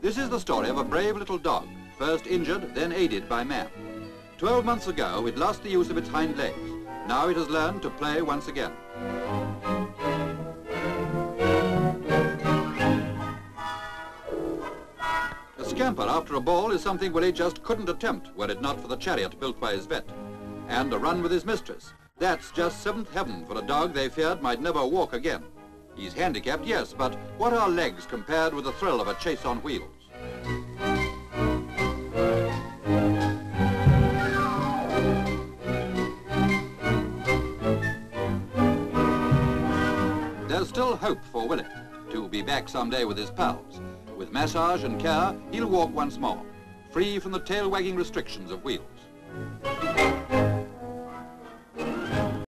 This is the story of a brave little dog, first injured, then aided by man. 12 months ago, it lost the use of its hind legs. Now it has learned to play once again. A scamper after a ball is something Willie just couldn't attempt were it not for the chariot built by his vet. And a run with his mistress. That's just seventh heaven for a dog they feared might never walk again. He's handicapped, yes, but what are legs compared with the thrill of a chase on wheels? There's still hope for Willie, to be back someday with his pals. With massage and care, he'll walk once more, free from the tail-wagging restrictions of wheels.